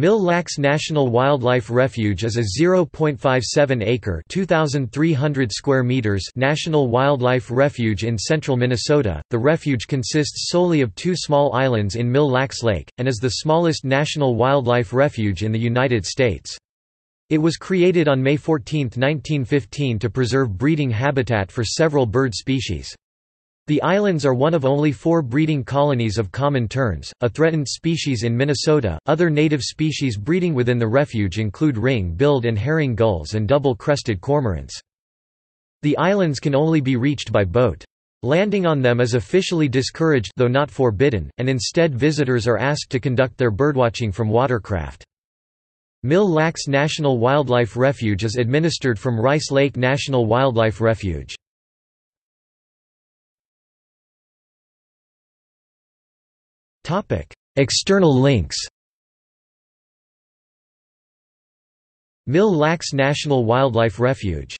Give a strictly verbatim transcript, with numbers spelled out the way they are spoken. Mille Lacs National Wildlife Refuge is a zero point five seven acre two thousand three hundred square meters national wildlife refuge in central Minnesota. The refuge consists solely of two small islands in Mille Lacs Lake, and is the smallest national wildlife refuge in the United States. It was created on May fourteenth nineteen fifteen to preserve breeding habitat for several bird species. The islands are one of only four breeding colonies of common terns, a threatened species in Minnesota. Other native species breeding within the refuge include ring-billed and herring gulls and double-crested cormorants. The islands can only be reached by boat. Landing on them is officially discouraged, though not forbidden, and instead visitors are asked to conduct their birdwatching from watercraft. Mille Lacs National Wildlife Refuge is administered from Rice Lake National Wildlife Refuge. External links. Mille Lacs National Wildlife Refuge.